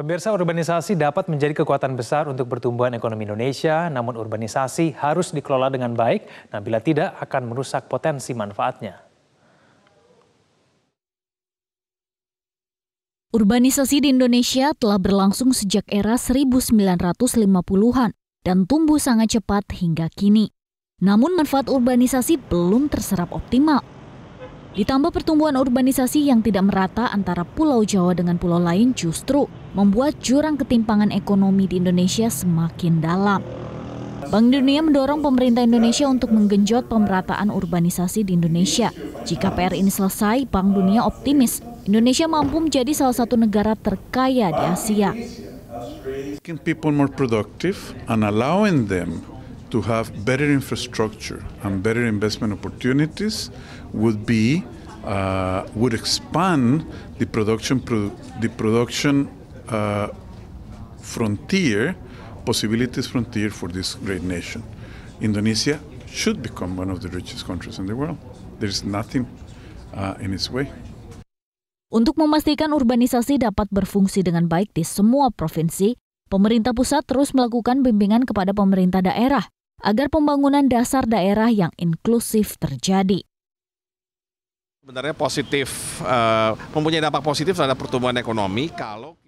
Pemirsa, urbanisasi dapat menjadi kekuatan besar untuk pertumbuhan ekonomi Indonesia, namun urbanisasi harus dikelola dengan baik, nah bila tidak akan merusak potensi manfaatnya. Urbanisasi di Indonesia telah berlangsung sejak era 1950-an dan tumbuh sangat cepat hingga kini. Namun manfaat urbanisasi belum terserap optimal. Ditambah pertumbuhan urbanisasi yang tidak merata antara Pulau Jawa dengan pulau lain justru membuat jurang ketimpangan ekonomi di Indonesia semakin dalam. Bank Dunia mendorong pemerintah Indonesia untuk menggenjot pemerataan urbanisasi di Indonesia. Jika PR ini selesai, Bank Dunia optimis Indonesia mampu menjadi salah satu negara terkaya di Asia. Making people more productive and allowing them to have better infrastructure and better investment opportunities would expand the production frontier, possibilities frontier for this great nation. Indonesia should become one of the richest countries in the world. There's nothing in its way. Untuk memastikan urbanisasi dapat berfungsi dengan baik di semua provinsi, pemerintah pusat terus melakukan bimbingan kepada pemerintah daerah agar pembangunan dasar daerah yang inklusif terjadi. Sebenarnya positif, mempunyai dampak positif terhadap pertumbuhan ekonomi kalau